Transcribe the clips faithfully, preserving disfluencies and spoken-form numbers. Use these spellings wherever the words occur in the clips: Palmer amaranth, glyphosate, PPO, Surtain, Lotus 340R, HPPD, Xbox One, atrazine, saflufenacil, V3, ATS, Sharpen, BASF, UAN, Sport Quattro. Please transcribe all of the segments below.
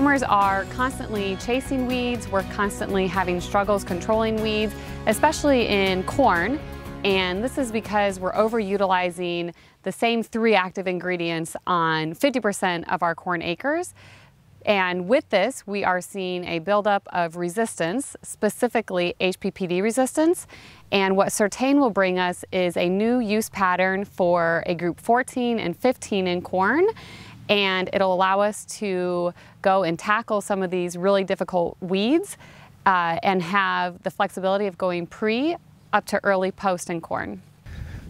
farmers are constantly chasing weeds. We're constantly having struggles controlling weeds, especially in corn. And this is because we're overutilizing the same three active ingredients on fifty percent of our corn acres. And with this, we are seeing a buildup of resistance, specifically H P P D resistance. And what Surtain will bring us is a new use pattern for a group fourteen and fifteen in corn. And it'll allow us to go and tackle some of these really difficult weeds uh, and have the flexibility of going pre up to early post in corn.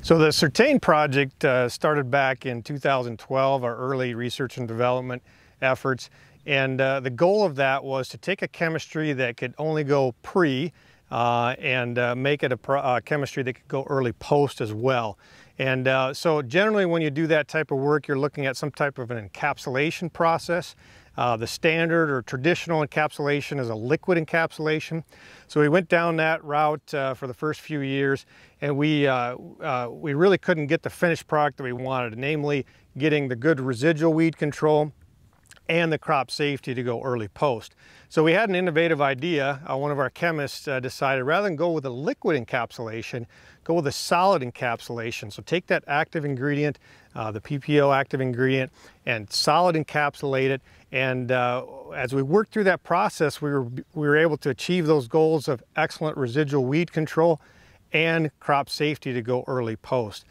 So the Surtain project uh, started back in two thousand twelve, our early research and development efforts. And uh, the goal of that was to take a chemistry that could only go pre uh, and uh, make it a pro uh, chemistry that could go early post as well. And uh, so generally when you do that type of work, you're looking at some type of an encapsulation process. Uh, the standard or traditional encapsulation is a liquid encapsulation. So we went down that route uh, for the first few years, and we, uh, uh, we really couldn't get the finished product that we wanted, namely getting the good residual weed control and the crop safety to go early post. So we had an innovative idea. Uh, one of our chemists uh, decided rather than go with a liquid encapsulation, go with a solid encapsulation. So take that active ingredient, uh, the P P O active ingredient, and solid encapsulate it. And uh, as we worked through that process, we were, we were able to achieve those goals of excellent residual weed control and crop safety to go early post.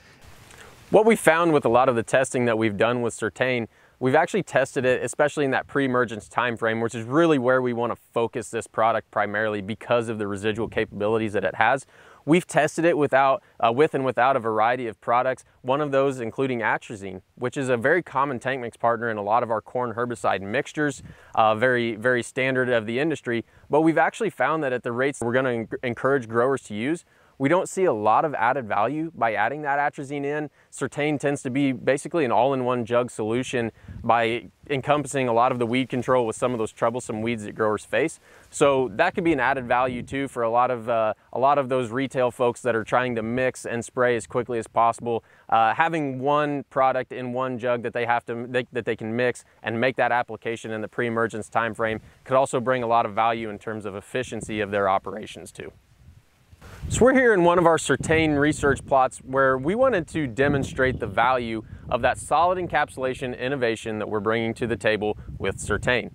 What we found with a lot of the testing that we've done with Surtain, we've actually tested it, especially in that pre-emergence time frame, which is really where we want to focus this product primarily because of the residual capabilities that it has. We've tested it without, uh, with and without a variety of products, one of those including atrazine, which is a very common tank mix partner in a lot of our corn herbicide mixtures, uh, very, very standard of the industry. But we've actually found that at the rates we're going to encourage growers to use, we don't see a lot of added value by adding that atrazine in. Surtain tends to be basically an all-in-one jug solution by encompassing a lot of the weed control with some of those troublesome weeds that growers face. So that could be an added value too for a lot of, uh, a lot of those retail folks that are trying to mix and spray as quickly as possible. Uh, having one product in one jug that they, have to, they, that they can mix and make that application in the pre-emergence time frame could also bring a lot of value in terms of efficiency of their operations too. So we're here in one of our Surtain research plots where we wanted to demonstrate the value of that solid encapsulation innovation that we're bringing to the table with Surtain.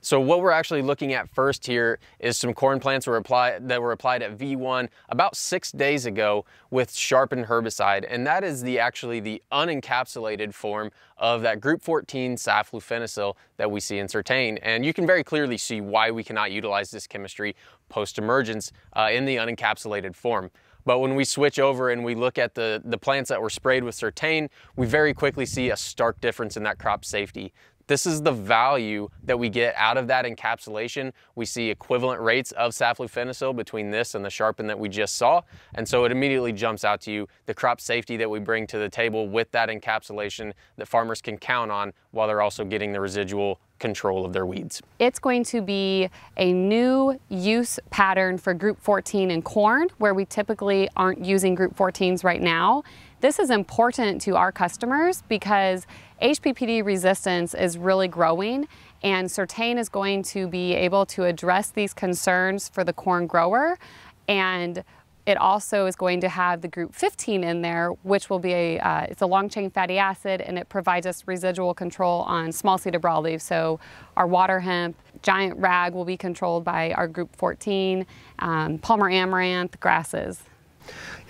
So what we're actually looking at first here is some corn plants that were applied, that were applied at V one about six days ago with Sharpen herbicide, and that is the actually the unencapsulated form of that group fourteen saflufenacil that we see in Surtain. And you can very clearly see why we cannot utilize this chemistry post-emergence uh, in the unencapsulated form. But when we switch over and we look at the, the plants that were sprayed with Surtain, we very quickly see a stark difference in that crop safety. This is the value that we get out of that encapsulation. We see equivalent rates of saflufenacil between this and the Sharpen that we just saw. And so it immediately jumps out to you, the crop safety that we bring to the table with that encapsulation that farmers can count on while they're also getting the residual control of their weeds. It's going to be a new use pattern for group fourteen in corn, where we typically aren't using group fourteens right now. This is important to our customers because H P P D resistance is really growing, and Surtain is going to be able to address these concerns for the corn grower. And it also is going to have the group fifteen in there, which will be a, uh, it's a long chain fatty acid, and it provides us residual control on small seeded broadleaf. So our water hemp, giant rag will be controlled by our group fourteen, um, Palmer amaranth, grasses.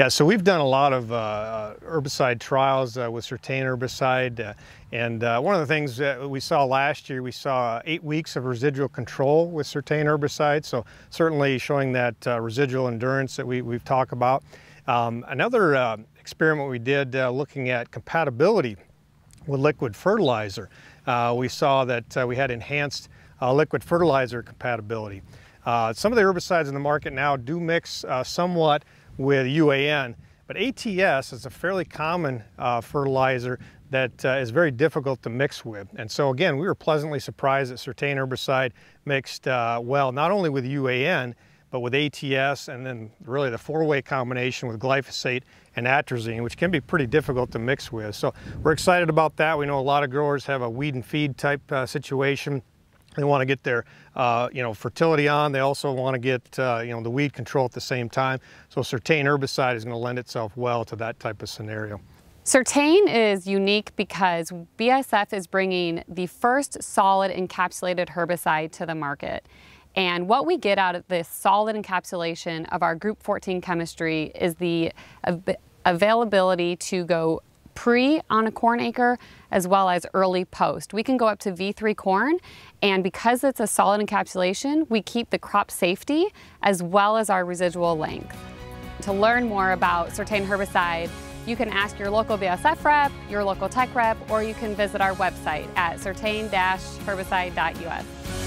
Yeah, so we've done a lot of uh, herbicide trials uh, with Surtain herbicide, uh, and uh, one of the things that we saw last year, we saw eight weeks of residual control with Surtain herbicide, so certainly showing that uh, residual endurance that we, we've talked about. Um, another uh, experiment we did uh, looking at compatibility with liquid fertilizer, uh, we saw that uh, we had enhanced uh, liquid fertilizer compatibility. Uh, some of the herbicides in the market now do mix uh, somewhat with U A N, but A T S is a fairly common uh, fertilizer that uh, is very difficult to mix with. And so again, we were pleasantly surprised that Surtain herbicide mixed uh, well, not only with U A N, but with A T S, and then really the four-way combination with glyphosate and atrazine, which can be pretty difficult to mix with. So we're excited about that. We know a lot of growers have a weed and feed type uh, situation. They want to get their, uh, you know, fertility on. They also want to get, uh, you know, the weed control at the same time. So Surtain herbicide is going to lend itself well to that type of scenario. Surtain is unique because B A S F is bringing the first solid encapsulated herbicide to the market. And what we get out of this solid encapsulation of our group fourteen chemistry is the av- availability to go pre on a corn acre as well as early post. We can go up to V three corn, and because it's a solid encapsulation, we keep the crop safety as well as our residual length. To learn more about Surtain herbicide, you can ask your local B A S F rep, your local tech rep, or you can visit our website at surtain dash herbicide dot U S.